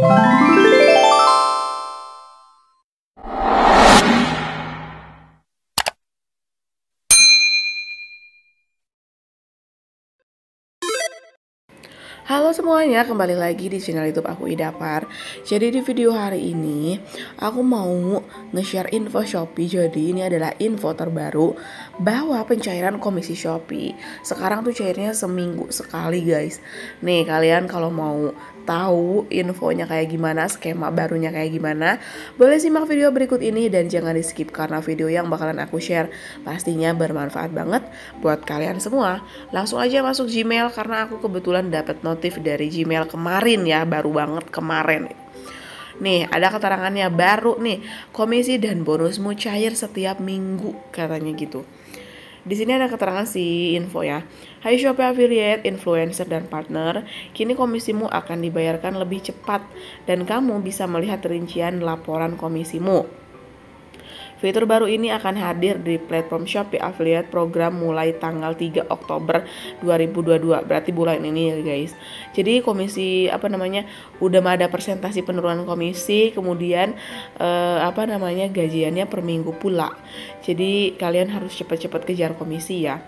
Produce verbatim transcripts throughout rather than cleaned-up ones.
Halo semuanya, kembali lagi di channel YouTube aku, Ida Par. Jadi di video hari ini aku mau nge-share info Shopee. Jadi ini adalah info terbaru bahwa pencairan komisi Shopee sekarang tuh cairnya seminggu sekali, guys. Nih, kalian kalau mau tahu infonya kayak gimana, skema barunya kayak gimana, boleh simak video berikut ini dan jangan di skip karena video yang bakalan aku share pastinya bermanfaat banget buat kalian semua. Langsung aja masuk Gmail karena aku kebetulan dapat notif dari Gmail kemarin ya, baru banget kemarin. Nih, ada keterangannya baru nih, komisi dan bonusmu cair setiap minggu katanya gitu. Di sini ada keterangan si info ya. Hai Shopee Affiliate, Influencer, dan Partner, kini komisimu akan dibayarkan lebih cepat dan kamu bisa melihat rincian laporan komisimu. Fitur baru ini akan hadir di platform Shopee Affiliate Program mulai tanggal tiga Oktober dua ribu dua puluh dua. Berarti bulan ini ya, guys. Jadi komisi apa namanya? udah ada persentase penurunan komisi, kemudian eh, apa namanya? gajiannya per minggu pula. Jadi kalian harus cepat-cepat kejar komisi ya.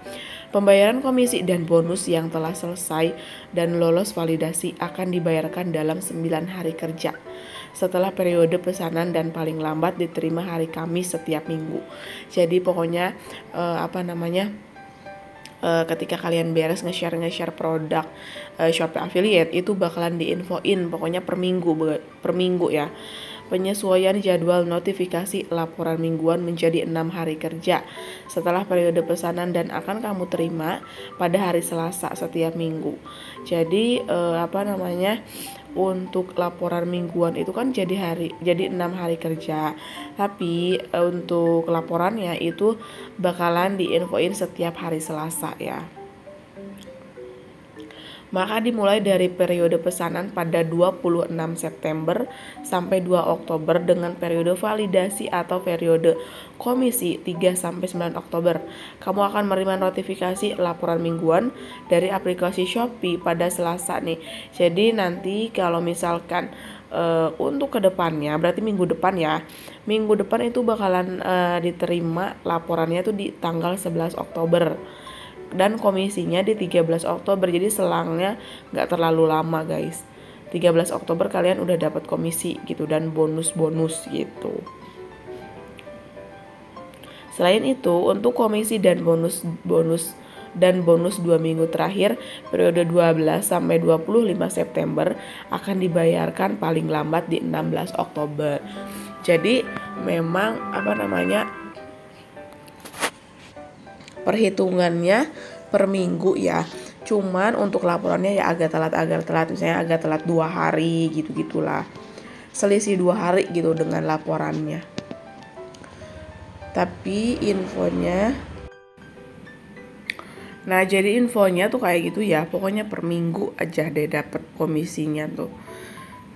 Pembayaran komisi dan bonus yang telah selesai dan lolos validasi akan dibayarkan dalam sembilan hari kerja setelah periode pesanan dan paling lambat diterima hari Kamis setiap minggu. Jadi pokoknya eh, apa namanya? Eh, ketika kalian beres nge-share nge-share produk eh, Shopee Affiliate itu bakalan diinfoin pokoknya per minggu per minggu ya. Penyesuaian jadwal notifikasi laporan mingguan menjadi enam hari kerja setelah periode pesanan dan akan kamu terima pada hari Selasa setiap minggu. Jadi eh, apa namanya untuk laporan mingguan itu kan jadi hari jadi enam hari kerja, tapi eh, untuk laporannya itu bakalan diinfoin setiap hari Selasa ya. Maka dimulai dari periode pesanan pada dua puluh enam September sampai dua Oktober dengan periode validasi atau periode komisi tiga sampai sembilan Oktober. Kamu akan menerima notifikasi laporan mingguan dari aplikasi Shopee pada Selasa nih. Jadi nanti kalau misalkan Uh, untuk kedepannya, berarti minggu depan ya, minggu depan itu bakalan uh, diterima laporannya tuh di tanggal sebelas Oktober dan komisinya di tiga belas Oktober. Jadi selangnya nggak terlalu lama, guys. tiga belas Oktober kalian udah dapat komisi gitu dan bonus-bonus gitu. Selain itu, untuk komisi dan bonus-bonus dan bonus dua minggu terakhir periode dua belas sampai dua puluh lima September akan dibayarkan paling lambat di enam belas Oktober. Jadi memang apa namanya perhitungannya per minggu ya. Cuman untuk laporannya ya agak telat agak telat misalnya agak telat dua hari gitu-gitulah. Selisih dua hari gitu dengan laporannya. Tapi infonya Nah jadi infonya tuh kayak gitu ya, pokoknya per minggu aja deh dapet komisinya tuh.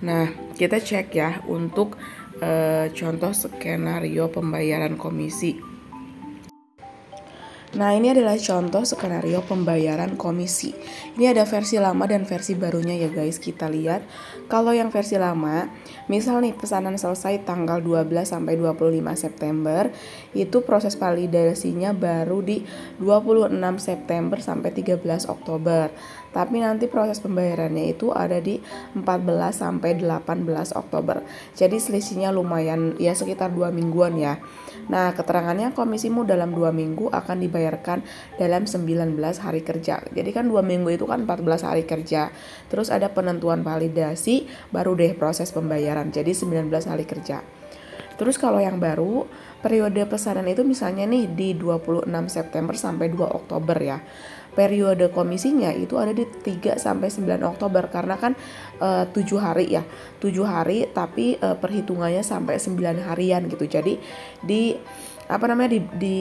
Nah kita cek ya untuk e, contoh skenario pembayaran komisi. Nah ini adalah contoh skenario pembayaran komisi. Ini ada versi lama dan versi barunya ya, guys. Kita lihat kalau yang versi lama, misal nih pesanan selesai tanggal dua belas sampai dua puluh lima September, itu proses validasinya baru di dua puluh enam September sampai tiga belas Oktober. Tapi nanti proses pembayarannya itu ada di empat belas sampai delapan belas Oktober. Jadi selisihnya lumayan ya, sekitar dua mingguan ya. Nah, keterangannya komisimu dalam dua minggu akan dibayarkan dalam sembilan belas hari kerja. Jadi kan dua minggu itu kan empat belas hari kerja. Terus ada penentuan validasi, baru deh proses pembayaran. Jadi sembilan belas hari kerja. Terus kalau yang baru, periode pesanan itu misalnya nih di dua puluh enam September sampai dua Oktober ya. Periode komisinya itu ada di tiga sampai sembilan Oktober karena kan e, tujuh hari ya. tujuh hari tapi e, perhitungannya sampai sembilan harian gitu. Jadi di apa namanya di, di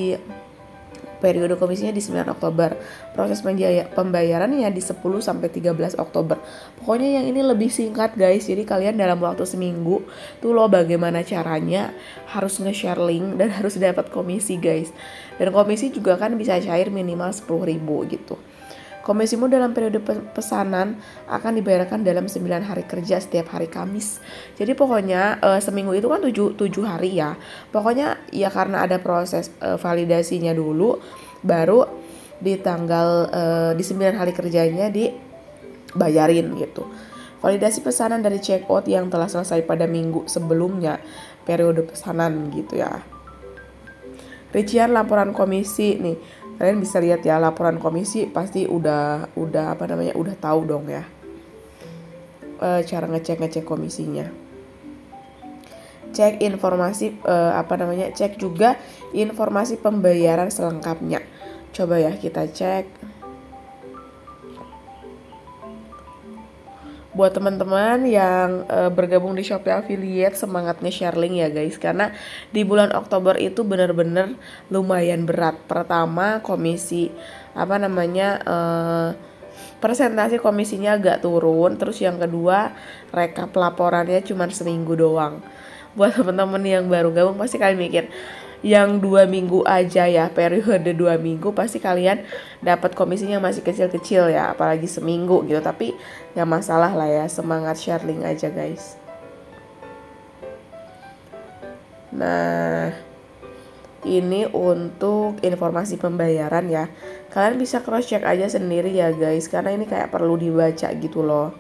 periode komisinya di sembilan Oktober. Proses pembayarannya di sepuluh sampai tiga belas Oktober. Pokoknya yang ini lebih singkat, guys. Jadi kalian dalam waktu seminggu tuh lo bagaimana caranya harus nge-share link dan harus dapat komisi, guys. Dan komisi juga kan bisa cair minimal sepuluh ribu gitu. Komisimu dalam periode pesanan akan dibayarkan dalam sembilan hari kerja setiap hari Kamis. Jadi pokoknya e, seminggu itu kan tujuh hari ya. Pokoknya ya karena ada proses e, validasinya dulu, baru di tanggal e, di sembilan hari kerjanya dibayarin gitu. Validasi pesanan dari checkout yang telah selesai pada minggu sebelumnya periode pesanan gitu ya. Rincian laporan komisi nih, kalian bisa lihat ya, laporan komisi pasti udah udah apa namanya udah tahu dong ya e, cara ngecek ngecek komisinya. Cek informasi e, apa namanya cek juga informasi pembayaran selengkapnya. Coba ya kita cek. Buat teman-teman yang e, bergabung di Shopee Affiliate, semangatnya share link ya guys, karena di bulan Oktober itu benar-benar lumayan berat. Pertama komisi apa namanya e, persentase komisinya agak turun, terus yang kedua rekap laporannya cuma seminggu doang. Buat teman-teman yang baru gabung pasti kalian mikir yang dua minggu aja ya, periode dua minggu pasti kalian dapat komisinya masih kecil-kecil ya, apalagi seminggu gitu. Tapi nggak masalah lah ya, semangat share link aja guys. Nah ini untuk informasi pembayaran ya, kalian bisa cross check aja sendiri ya guys, karena ini kayak perlu dibaca gitu loh.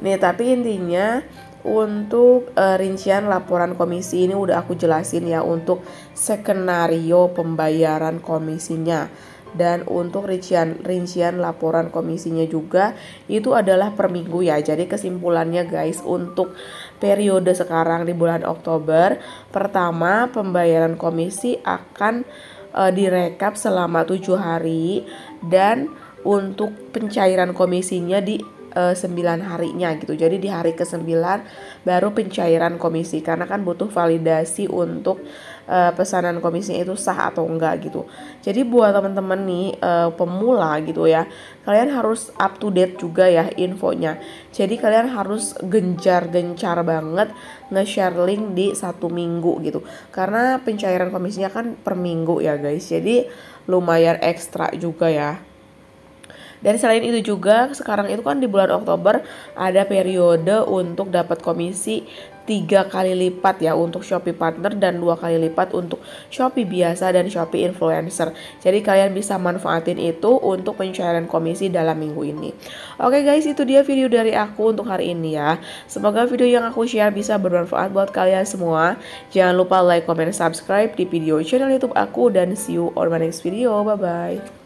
Nih tapi intinya untuk e, rincian laporan komisi ini udah aku jelasin ya, untuk skenario pembayaran komisinya. Dan untuk rincian-rincian laporan komisinya juga itu adalah per minggu ya. Jadi kesimpulannya guys, untuk periode sekarang di bulan Oktober, pertama pembayaran komisi akan e, direkap selama tujuh hari. Dan untuk pencairan komisinya di sembilan harinya gitu. Jadi di hari kesembilan baru pencairan komisi, karena kan butuh validasi untuk uh, pesanan komisinya itu sah atau enggak gitu. Jadi buat teman-teman nih uh, pemula gitu ya, kalian harus up to date juga ya infonya. Jadi kalian harus gencar-gencar banget nge-share link di satu minggu gitu, karena pencairan komisinya kan per minggu ya guys. Jadi lumayan ekstra juga ya. Dan selain itu juga sekarang itu kan di bulan Oktober ada periode untuk dapat komisi tiga kali lipat ya untuk Shopee Partner, dan dua kali lipat untuk Shopee biasa dan Shopee Influencer. Jadi kalian bisa manfaatin itu untuk pencairan komisi dalam minggu ini. Oke guys, itu dia video dari aku untuk hari ini ya. Semoga video yang aku share bisa bermanfaat buat kalian semua. Jangan lupa like, comment, subscribe di video channel YouTube aku, dan see you on my next video. Bye bye.